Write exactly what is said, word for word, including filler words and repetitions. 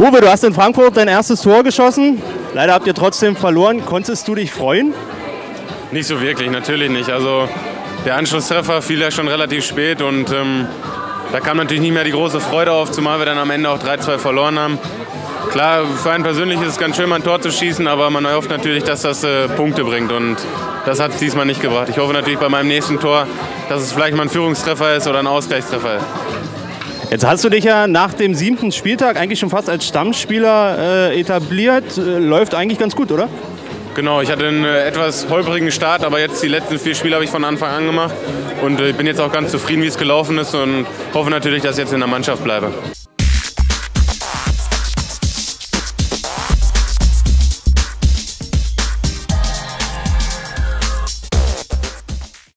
Uwe, du hast in Frankfurt dein erstes Tor geschossen. Leider habt ihr trotzdem verloren. Konntest du dich freuen? Nicht so wirklich, natürlich nicht. Also der Anschlusstreffer fiel ja schon relativ spät und ähm, da kam natürlich nicht mehr die große Freude auf, zumal wir dann am Ende auch drei zwei verloren haben. Klar, für einen persönlich ist es ganz schön, mal ein Tor zu schießen, aber man hofft natürlich, dass das äh, Punkte bringt und das hat es diesmal nicht gebracht. Ich hoffe natürlich bei meinem nächsten Tor, dass es vielleicht mal ein Führungstreffer ist oder ein Ausgleichstreffer ist. Jetzt hast du dich ja nach dem siebten Spieltag eigentlich schon fast als Stammspieler äh, etabliert. Läuft eigentlich ganz gut, oder? Genau, ich hatte einen äh, etwas holprigen Start, aber jetzt die letzten vier Spiele habe ich von Anfang an gemacht. Und ich äh, bin jetzt auch ganz zufrieden, wie es gelaufen ist und hoffe natürlich, dass ich jetzt in der Mannschaft bleibe.